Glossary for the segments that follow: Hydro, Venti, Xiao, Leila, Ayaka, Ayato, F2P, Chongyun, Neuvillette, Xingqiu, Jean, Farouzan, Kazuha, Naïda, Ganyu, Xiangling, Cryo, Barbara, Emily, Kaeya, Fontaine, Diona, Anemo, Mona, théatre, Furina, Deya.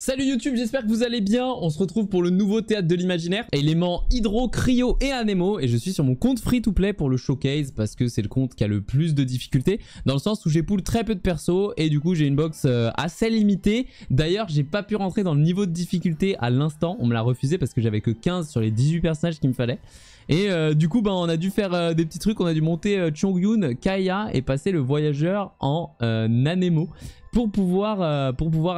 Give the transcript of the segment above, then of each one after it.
Salut YouTube, j'espère que vous allez bien. On se retrouve pour le nouveau théâtre de l'imaginaire, élément Hydro, Cryo et Anemo. Et je suis sur mon compte free to play pour le showcase parce que c'est le compte qui a le plus de difficultés, dans le sens où j'époule très peu de persos et du coup j'ai une box assez limitée. D'ailleurs j'ai pas pu rentrer dans le niveau de difficulté à l'instant, on me l'a refusé parce que j'avais que 15 sur les 18 personnages qu'il me fallait. Et du coup on a dû faire des petits trucs, on a dû monter Chongyun, Kaeya et passer le voyageur en Anemo. Pour pouvoir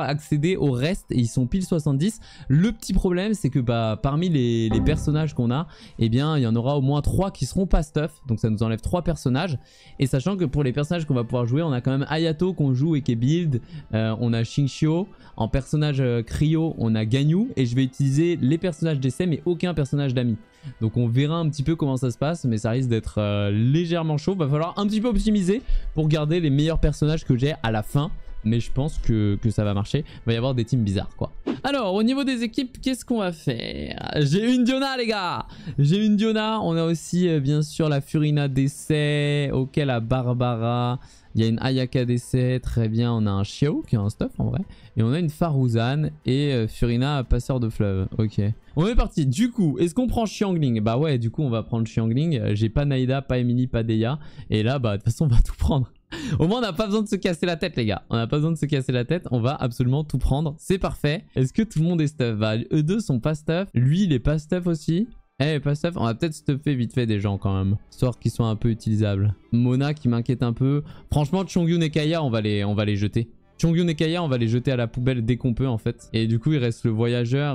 accéder au reste, et ils sont pile 70. Le petit problème c'est que parmi les personnages qu'on a, eh bien il y en aura au moins 3 qui seront pas stuff, donc ça nous enlève 3 personnages. Et sachant que pour les personnages qu'on va pouvoir jouer, on a quand même Ayato qu'on joue et qui est build, on a Xingqiu, en personnage Cryo on a Ganyu, et je vais utiliser les personnages d'essai mais aucun personnage d'ami. Donc on verra un petit peu comment ça se passe, mais ça risque d'être légèrement chaud. Va falloir un petit peu optimiser pour garder les meilleurs personnages que j'ai à la fin. Mais je pense que ça va marcher. Il va y avoir des teams bizarres quoi. Alors au niveau des équipes, qu'est-ce qu'on va faire? J'ai une Diona les gars. J'ai une Diona. On a aussi bien sûr la Furina d'essai. Ok, la Barbara. Il y a une Ayaka d'essai. Très bien, on a un Xiao qui a un stuff en vrai. Et on a une Farouzan et Furina passeur de fleuve. Ok. On est parti. Du coup, est-ce qu'on prend Xiangling? Bah ouais, du coup on va prendre Xiangling. J'ai pas Naïda, pas Emily, pas Deya. Et là bah de toute façon on va tout prendre. Au moins on n'a pas besoin de se casser la tête les gars. On n'a pas besoin de se casser la tête. On va absolument tout prendre. C'est parfait. Est-ce que tout le monde est stuff? Bah eux deux sont pas stuff. Lui il est pas stuff aussi. Eh pas stuff. On va peut-être stuffer vite fait des gens quand même, histoire qu'ils soient un peu utilisables. Mona qui m'inquiète un peu. Franchement Chongyun et Kaeya on va les jeter. Chongyun et Kaeya on va les jeter à la poubelle dès qu'on peut en fait. Et du coup il reste le voyageur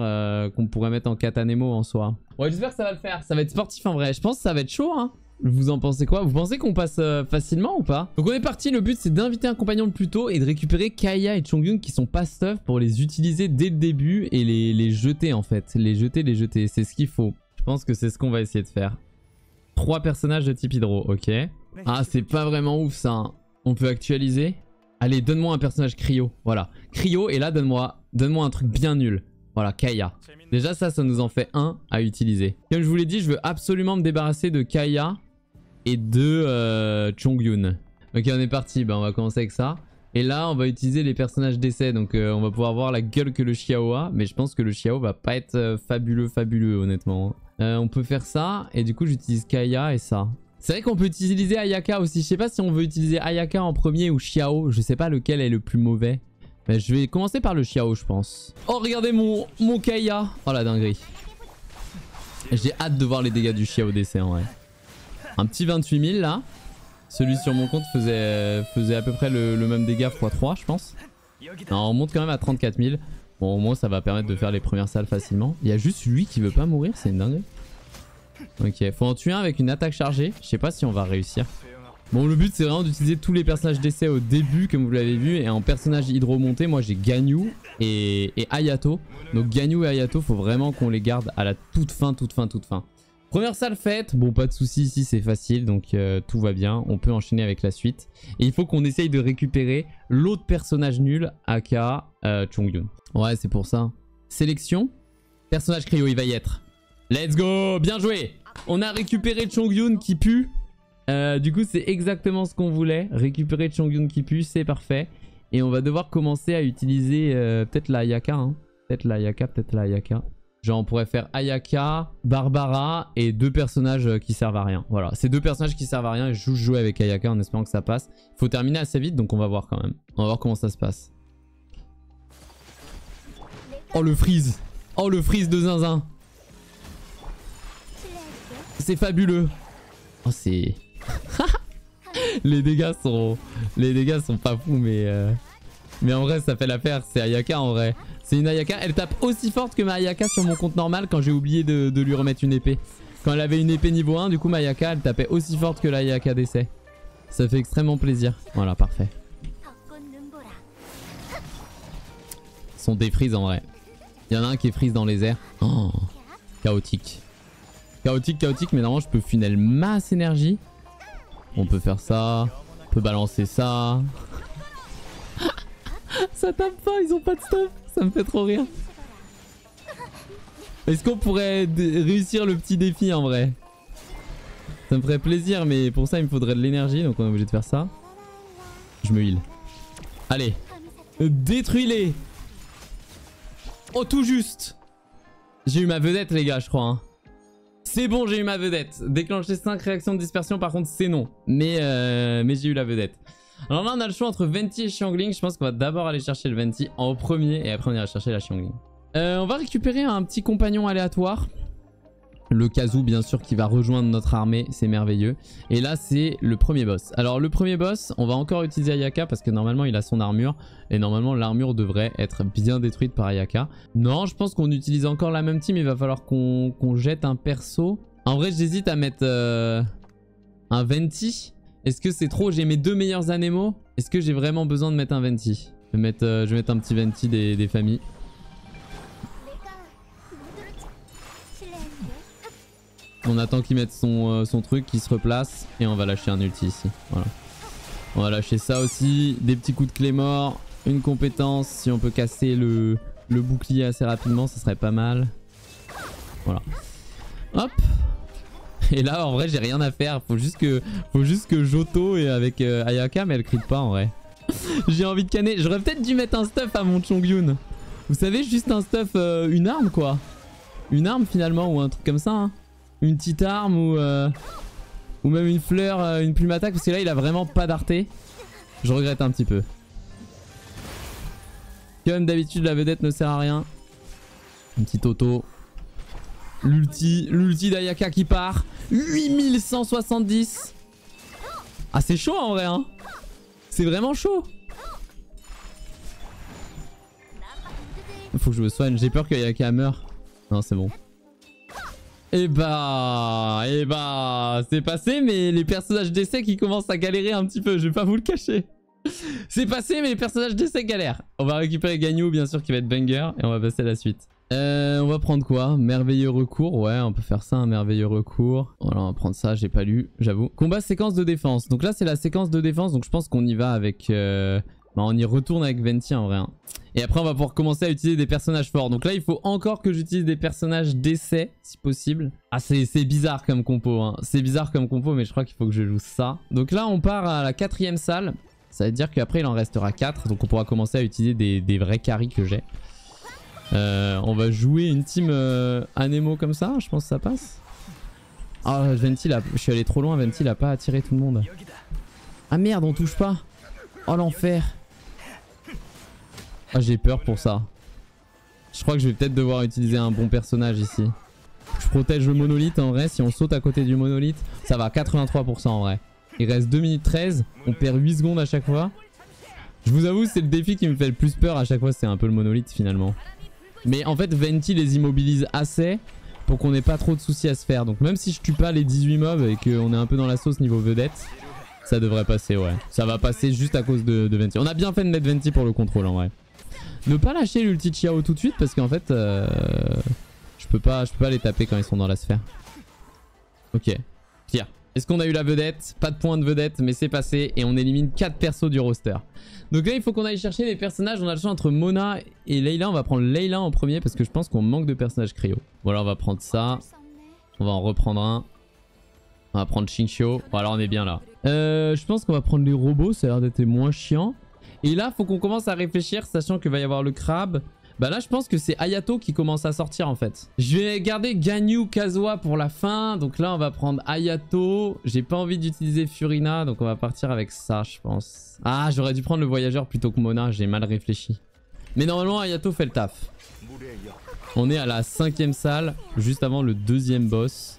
qu'on pourrait mettre en Anemo en soi. Ouais j'espère que ça va le faire. Ça va être sportif en vrai. Je pense que ça va être chaud hein. Vous en pensez quoi? Vous pensez qu'on passe facilement ou pas? Donc on est parti, le but c'est d'inviter un compagnon de plus tôt et de récupérer Kaeya et Chongyun qui sont pas stuff pour les utiliser dès le début et les jeter en fait. Les jeter, c'est ce qu'il faut. Je pense que c'est ce qu'on va essayer de faire. 3 personnages de type hydro, ok. Ah c'est pas vraiment ouf ça. Hein. On peut actualiser? Allez donne-moi un personnage Cryo, voilà. Cryo et là donne-moi un truc bien nul. Voilà, Kaeya. Déjà ça nous en fait un à utiliser. Comme je vous l'ai dit, je veux absolument me débarrasser de Kaeya et de Chongyun. Ok, on est parti. On va commencer avec ça. Et là, on va utiliser les personnages d'essai. Donc, on va pouvoir voir la gueule que le Xiao a. Mais je pense que le Xiao va pas être fabuleux, honnêtement. On peut faire ça. Et du coup, j'utilise Kaeya et ça. C'est vrai qu'on peut utiliser Ayaka aussi. Je sais pas si on veut utiliser Ayaka en premier ou Xiao. Je sais pas lequel est le plus mauvais. Mais je vais commencer par le Xiao, je pense. Oh, regardez mon Kaeya. Oh, la dinguerie. J'ai hâte de voir les dégâts du Xiao d'essai, en vrai. Un petit 28 000 là. Celui sur mon compte faisait à peu près le même dégât x3 je pense. Non, on monte quand même à 34 000. Bon au moins ça va permettre de faire les premières salles facilement. Il y a juste lui qui veut pas mourir, c'est une dinguerie. Ok, faut en tuer un avec une attaque chargée. Je sais pas si on va réussir. Bon le but c'est vraiment d'utiliser tous les personnages d'essai au début comme vous l'avez vu. Et en personnage hydro monté moi j'ai Ganyu et Ayato. Donc Ganyu et Ayato faut vraiment qu'on les garde à la toute fin. Première salle faite, bon pas de soucis ici c'est facile donc tout va bien, on peut enchaîner avec la suite. Et il faut qu'on essaye de récupérer l'autre personnage nul, aka Chongyun. Ouais c'est pour ça. Sélection, personnage Cryo il va y être. Let's go, bien joué. On a récupéré Chongyun qui pue. Du coup c'est exactement ce qu'on voulait, récupérer Chongyun qui pue, c'est parfait. Et on va devoir commencer à utiliser peut-être la Ayaka, hein. Peut-être la Ayaka. Genre on pourrait faire Ayaka, Barbara et 2 personnages qui servent à rien. Voilà, ces 2 personnages qui servent à rien et je joue avec Ayaka en espérant que ça passe. Il faut terminer assez vite donc on va voir quand même. On va voir comment ça se passe. Oh le freeze! Oh le freeze de zinzin! C'est fabuleux! Oh c'est... Les dégâts sont pas fous mais en vrai ça fait l'affaire, c'est Ayaka en vrai. C'est une Ayaka, elle tape aussi forte que ma Ayaka sur mon compte normal quand j'ai oublié de lui remettre une épée. Quand elle avait une épée niveau 1, du coup ma Ayaka elle tapait aussi forte que la Ayaka d'essai. Ça fait extrêmement plaisir. Voilà, parfait. Ils sont des freeze en vrai. Il y en a un qui est freeze dans les airs. Oh, chaotique. Chaotique, mais normalement je peux funnel masse énergie. On peut faire ça. On peut balancer ça. Ça tape pas, ils ont pas de stuff. Ça me fait trop rire. Est-ce qu'on pourrait réussir le petit défi en vrai? Ça me ferait plaisir mais pour ça il me faudrait de l'énergie donc on est obligé de faire ça. Je me heal. Allez, détruis-les. Oh, tout juste. J'ai eu ma vedette, les gars, je crois. Hein. C'est bon, j'ai eu ma vedette. Déclencher 5 réactions de dispersion, par contre, c'est non. Mais j'ai eu la vedette. Alors là, on a le choix entre Venti et Xiangling. Je pense qu'on va d'abord aller chercher le Venti en premier. Et après, on ira chercher la Xiangling. On va récupérer un petit compagnon aléatoire. Le Kazu, bien sûr, qui va rejoindre notre armée. C'est merveilleux. Et là, c'est le premier boss. Alors, le premier boss, on va encore utiliser Ayaka parce que normalement, il a son armure. Et normalement, l'armure devrait être bien détruite par Ayaka. Non, je pense qu'on utilise encore la même team. Il va falloir qu'on jette un perso. En vrai, j'hésite à mettre un Venti. Est-ce que c'est trop? J'ai mes deux meilleurs Anemo. Est-ce que j'ai vraiment besoin de mettre un Venti? Je vais mettre un petit Venti des familles. On attend qu'il mette son truc, qu'il se replace. Et on va lâcher un ulti ici. Voilà. On va lâcher ça aussi. Des petits coups de clé mort. Une compétence. Si on peut casser le bouclier assez rapidement, ça serait pas mal. Voilà. Hop. Et là, en vrai, j'ai rien à faire. Faut juste que j'auto et avec Ayaka, mais elle crie pas en vrai. J'ai envie de canner. J'aurais peut-être dû mettre un stuff à mon Chongyun. Vous savez, juste un stuff, une arme quoi. Une arme finalement ou un truc comme ça. Hein. Une petite arme ou même une fleur, une plume attaque. Parce que là, il a vraiment pas d'arté. Je regrette un petit peu. Comme d'habitude, la vedette ne sert à rien. Une petite auto. L'ulti d'Ayaka qui part. 8170. Ah, c'est chaud en vrai, hein. C'est vraiment chaud. Faut que je me soigne, j'ai peur qu'Ayaka meure. Non, c'est bon. Et bah, c'est passé, mais les personnages d'essai qui commencent à galérer un petit peu, je vais pas vous le cacher. C'est passé, mais les personnages d'essai galèrent. On va récupérer Ganyu, bien sûr, qui va être banger, et on va passer à la suite. On va prendre quoi? Merveilleux recours, ouais, on peut faire ça, un merveilleux recours. Voilà, on va prendre ça, j'ai pas lu, j'avoue. Combat séquence de défense, donc là c'est la séquence de défense, donc je pense qu'on y va avec... Bah, on y retourne avec Venti en vrai. Hein. Et après on va pouvoir commencer à utiliser des personnages forts. Donc là il faut encore que j'utilise des personnages d'essai si possible. Ah c'est bizarre comme compo, hein. C'est bizarre comme compo, mais je crois qu'il faut que je joue ça. Donc là on part à la 4ème salle. Ça veut dire qu'après il en restera 4. Donc on pourra commencer à utiliser des vrais carries que j'ai. On va jouer une team Anemo comme ça, je pense que ça passe. Ah, Venti là, je suis allé trop loin, Venti il a pas attiré tout le monde. Ah merde, on touche pas. Oh l'enfer. Ah j'ai peur pour ça. Je crois que je vais peut-être devoir utiliser un bon personnage ici. Je protège le monolithe en vrai, si on saute à côté du monolithe, ça va, 83% en vrai. Il reste 2 minutes 13, on perd 8 secondes à chaque fois. Je vous avoue, c'est le défi qui me fait le plus peur à chaque fois, c'est un peu le monolithe finalement. Mais en fait, Venti les immobilise assez pour qu'on ait pas trop de soucis à se faire. Donc même si je tue pas les 18 mobs et qu'on est un peu dans la sauce niveau vedette, ça devrait passer, ouais. Ça va passer juste à cause de Venti. On a bien fait de mettre Venti pour le contrôle en vrai. Ne pas lâcher l'ulti Xiao tout de suite parce qu'en fait, je peux pas les taper quand ils sont dans la sphère. Ok, tiens. Est-ce qu'on a eu la vedette? Pas de point de vedette, mais c'est passé et on élimine 4 persos du roster. Donc là, il faut qu'on aille chercher des personnages. On a le choix entre Mona et Leila. On va prendre Leila en premier parce que je pense qu'on manque de personnages Cryo. Voilà, on va prendre ça. On va en reprendre un. On va prendre Xingqiu. Voilà, on est bien là. Je pense qu'on va prendre les robots. Ça a l'air d'être moins chiant. Et là, faut qu'on commence à réfléchir, sachant qu'il va y avoir le crabe. Bah là, je pense que c'est Ayato qui commence à sortir en fait. Je vais garder Ganyu Kazuha pour la fin. Donc là, on va prendre Ayato. J'ai pas envie d'utiliser Furina, donc on va partir avec ça, je pense. Ah, j'aurais dû prendre le voyageur plutôt que Mona. J'ai mal réfléchi. Mais normalement, Ayato fait le taf. On est à la 5ème salle, juste avant le 2e boss.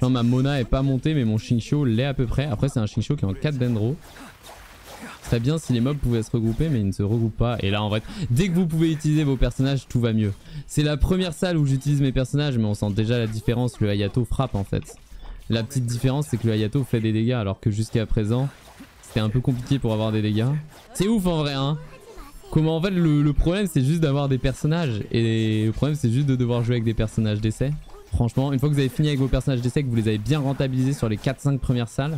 Non, ma Mona est pas montée, mais mon Xingqiu l'est à peu près. Après, c'est un Xingqiu qui est en 4 dendro. Très bien si les mobs pouvaient se regrouper, mais ils ne se regroupent pas. Et là, en vrai, dès que vous pouvez utiliser vos personnages, tout va mieux. C'est la première salle où j'utilise mes personnages, mais on sent déjà la différence. Le Ayato frappe, en fait. La petite différence, c'est que le Ayato fait des dégâts, alors que jusqu'à présent, c'était un peu compliqué pour avoir des dégâts. C'est ouf, en vrai, hein. Comment, en fait, le problème, c'est juste d'avoir des personnages. Et le problème, c'est juste de devoir jouer avec des personnages d'essai. Franchement, une fois que vous avez fini avec vos personnages d'essai, que vous les avez bien rentabilisés sur les 4-5 premières salles,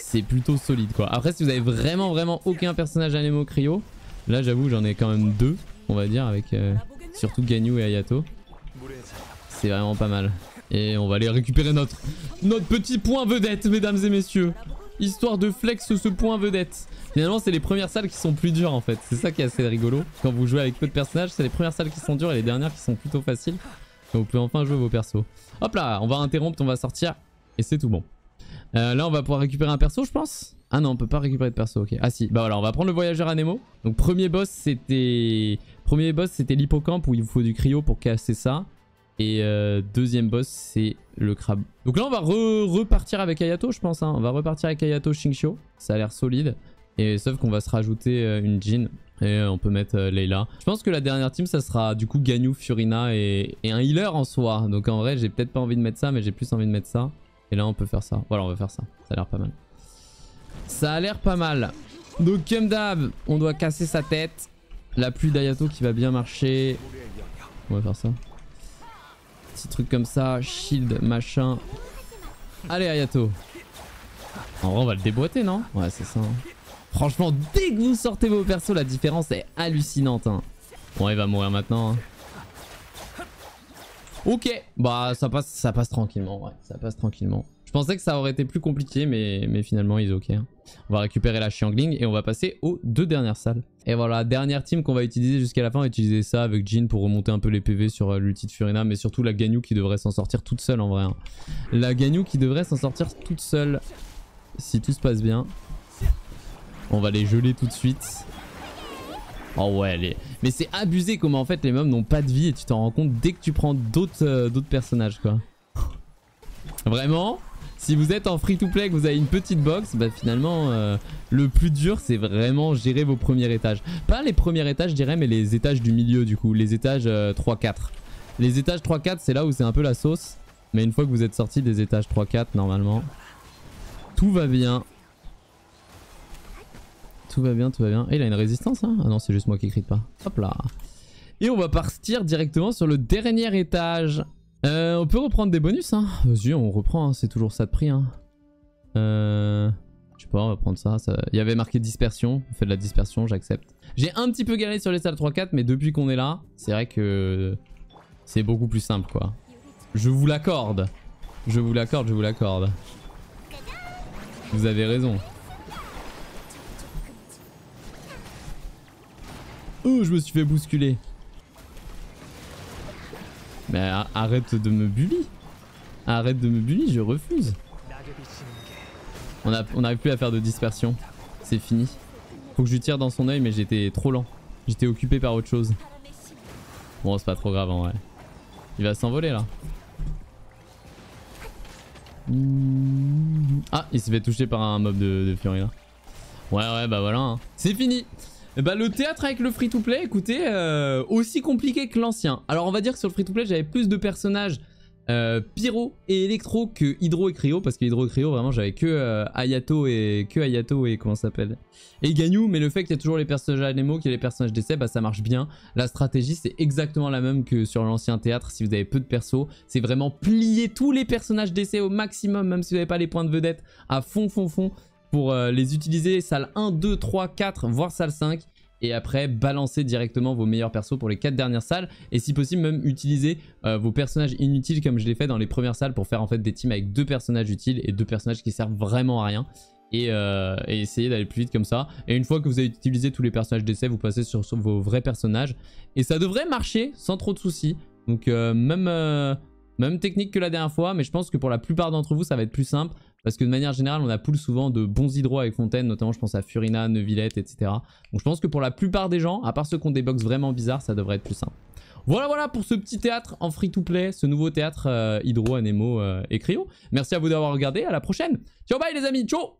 c'est plutôt solide quoi. Après si vous avez vraiment aucun personnage Anemo Cryo, là j'avoue j'en ai quand même 2 on va dire avec surtout Ganyu et Ayato. C'est vraiment pas mal. Et on va aller récupérer notre petit point vedette mesdames et messieurs. histoire de flex ce point vedette. Finalement c'est les premières salles qui sont plus dures en fait, c'est ça qui est assez rigolo. Quand vous jouez avec peu de personnages, c'est les premières salles qui sont dures et les dernières qui sont plutôt faciles. Donc vous pouvez enfin jouer vos persos. Hop là, on va interrompre, on va sortir et c'est tout bon. Là on va pouvoir récupérer un perso je pense. Ah non on peut pas récupérer de perso, ok. Ah si, bah voilà on va prendre le voyageur Anemo. Donc premier boss c'était l'hippocampe où il vous faut du cryo pour casser ça. Et deuxième boss c'est le crabe. Donc là on va repartir avec Ayato je pense hein. On va repartir avec Ayato Xingqiu. Ça a l'air solide. Et sauf qu'on va se rajouter une Jean. Et on peut mettre Leila. Je pense que la dernière team ça sera du coup Ganyu, Furina et un healer en soi. Donc en vrai j'ai peut-être pas envie de mettre ça mais j'ai plus envie de mettre ça. Et là on peut faire ça. Voilà on va faire ça. Ça a l'air pas mal. Ça a l'air pas mal. Donc comme d'hab on doit casser sa tête. La pluie d'Ayato qui va bien marcher. On va faire ça. Petit truc comme ça, shield, machin. Allez Ayato. En vrai on va le déboîter non? Ouais c'est ça. Franchement dès que vous sortez vos persos la différence est hallucinante hein. Bon il va mourir maintenant hein. Ok. Bah ça passe tranquillement ouais. Ça passe tranquillement. Je pensais que ça aurait été plus compliqué mais finalement ils ok hein. On va récupérer la Xiangling et on va passer aux deux dernières salles. Et voilà, dernière team qu'on va utiliser jusqu'à la fin. On va utiliser ça avec Jean pour remonter un peu les PV sur l'ulti de Furina. Mais surtout la Ganyu qui devrait s'en sortir toute seule en vrai. Hein. La Ganyu qui devrait s'en sortir toute seule. Si tout se passe bien. On va les geler tout de suite. Oh ouais, mais c'est abusé comment en fait les mobs n'ont pas de vie. Et tu t'en rends compte dès que tu prends d'autres personnages quoi. Vraiment ? Si vous êtes en free to play et que vous avez une petite box, bah finalement le plus dur c'est vraiment gérer vos premiers étages. Pas les premiers étages je dirais mais les étages du milieu du coup, les étages 3-4. Les étages 3-4 c'est là où c'est un peu la sauce, mais une fois que vous êtes sorti des étages 3-4 normalement, tout va bien. Tout va bien, tout va bien. Et il a une résistance hein ? Ah non c'est juste moi qui crie pas. Hop là. Et on va partir directement sur le dernier étage. On peut reprendre des bonus hein. Vas-y on reprend hein. C'est toujours ça de prix hein. Je sais pas on va prendre ça, Il y avait marqué dispersion. On fait de la dispersion j'accepte. J'ai un petit peu galéré sur les salles 3-4 mais depuis qu'on est là c'est vrai que c'est beaucoup plus simple quoi. Je vous l'accorde. Je vous l'accorde, je vous l'accorde. Vous avez raison. Oh je me suis fait bousculer. Mais arrête de me bully. Arrête de me bully, je refuse. On n'arrive plus à faire de dispersion. C'est fini. Faut que je lui tire dans son œil mais j'étais trop lent. J'étais occupé par autre chose. Bon c'est pas trop grave en vrai. Il va s'envoler là. Ah il s'est fait toucher par un mob de Fury là. Ouais bah voilà hein. C'est fini. Bah le théâtre avec le free-to-play, écoutez, aussi compliqué que l'ancien. Alors on va dire que sur le free-to-play, j'avais plus de personnages pyro et électro que Hydro et Cryo. Parce que Hydro et Cryo, vraiment, j'avais que Ayato et comment ça s'appelle? Et Ganyu, mais le fait qu'il y a toujours les personnages Anemo, qu'il y a les personnages d'essai, bah ça marche bien. La stratégie, c'est exactement la même que sur l'ancien théâtre, si vous avez peu de persos. C'est vraiment plier tous les personnages d'essai au maximum, même si vous n'avez pas les points de vedette, à fond. Pour les utiliser salle 1, 2, 3, 4, voire salle 5. Et après balancer directement vos meilleurs persos pour les 4 dernières salles. Et si possible même utiliser vos personnages inutiles comme je l'ai fait dans les premières salles. Pour faire en fait des teams avec 2 personnages utiles et 2 personnages qui servent vraiment à rien. Et essayer d'aller plus vite comme ça. Et une fois que vous avez utilisé tous les personnages d'essai, vous passez sur vos vrais personnages. Et ça devrait marcher sans trop de soucis. Donc même technique que la dernière fois. Mais je pense que pour la plupart d'entre vous ça va être plus simple. Parce que de manière générale, on a pull souvent de bons hydros avec Fontaine, notamment je pense à Furina, Neuvillette, etc. Donc je pense que pour la plupart des gens, à part ceux qui ont des box vraiment bizarres, ça devrait être plus simple. Voilà pour ce petit théâtre en free-to-play, ce nouveau théâtre hydro, Anemo et Cryo. Merci à vous d'avoir regardé, à la prochaine. Ciao bye les amis, ciao.